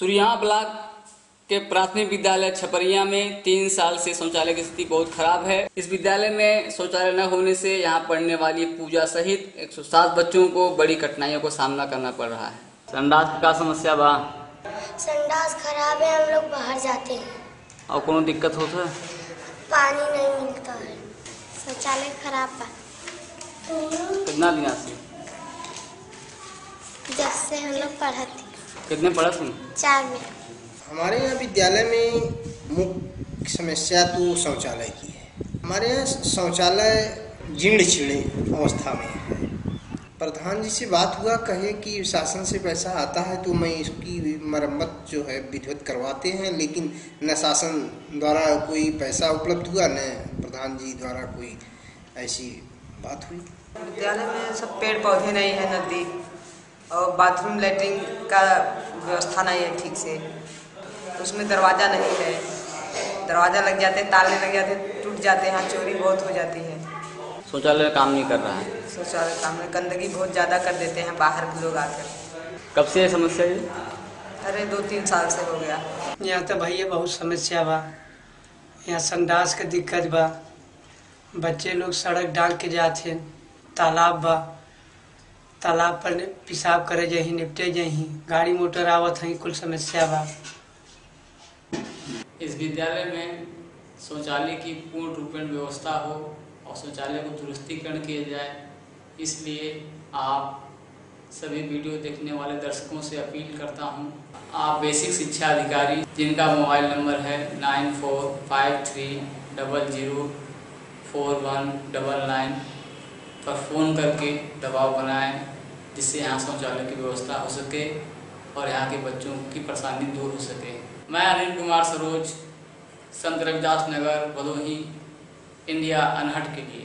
Suriya block के प्राथमिक विद्यालय छपरिया में 3 साल से शौचालय की स्थिति बहुत खराब है। इस विद्यालय में शौचालय न होने से यहां पढ़ने वाली पूजा सहित 107 बच्चों को बड़ी कठिनाइयों का सामना करना पड़ रहा है। संडास का समस्या बा, संडास खराब है, हम लोग बाहर जाते हैं। और कोनो दिक्कत होता है? पानी नहीं मिलता है, शौचालय खराब है। कितना दिन से? जब से हम लोग पढ़ाते। कितने पढ़ा तुम? 4 में। हमारे यहाँ विद्यालय में मुख्य समस्या तो शौचालय की है। हमारे यहाँ शौचालय जीर्ण छीणे अवस्था में है। प्रधान जी से बात हुआ, कहे कि शासन से पैसा आता है तो मैं इसकी मरम्मत जो है विधिवत करवाते हैं, लेकिन न शासन द्वारा कोई पैसा उपलब्ध हुआ न प्रधान जी द्वारा कोई ऐसी बात हुई। विद्यालय में सब पेड़ पौधे नहीं है, नदी और बाथरूम लैट्रिन का व्यवस्था नहीं है ठीक से। उसमें दरवाज़ा नहीं है, दरवाज़ा लग जाते, ताले लग जाते, टूट जाते हैं, चोरी बहुत हो जाती है। शौचालय काम नहीं कर रहा है, शौचालय काम में गंदगी बहुत ज़्यादा कर देते हैं बाहर के लोग आकर। कब से समस्या है? अरे 2-3 साल से हो गया। यहाँ तो भैया बहुत समस्या बा, यहाँ संडास के दिक्कत बा, बच्चे लोग सड़क डाल के जाते, तालाब बा, तालाब पर पेशाब करे जाही, निपटे जाही, गाड़ी मोटर आवत है, कुल समस्या बा। इस विद्यालय में शौचालय की पूर्ण रूपेण व्यवस्था हो और शौचालय को दुरुस्तीकरण किया जाए, इसलिए आप सभी वीडियो देखने वाले दर्शकों से अपील करता हूँ। आप बेसिक शिक्षा अधिकारी, जिनका मोबाइल नंबर है 9453004199 पर फ़ोन करके दबाव बनाएं, जिससे यहाँ शौचालय की व्यवस्था हो सके और यहाँ के बच्चों की परेशानी दूर हो सके। मैं अनिल कुमार सरोज, संत रविदास नगर, भदोही, इंडिया अनहट के लिए।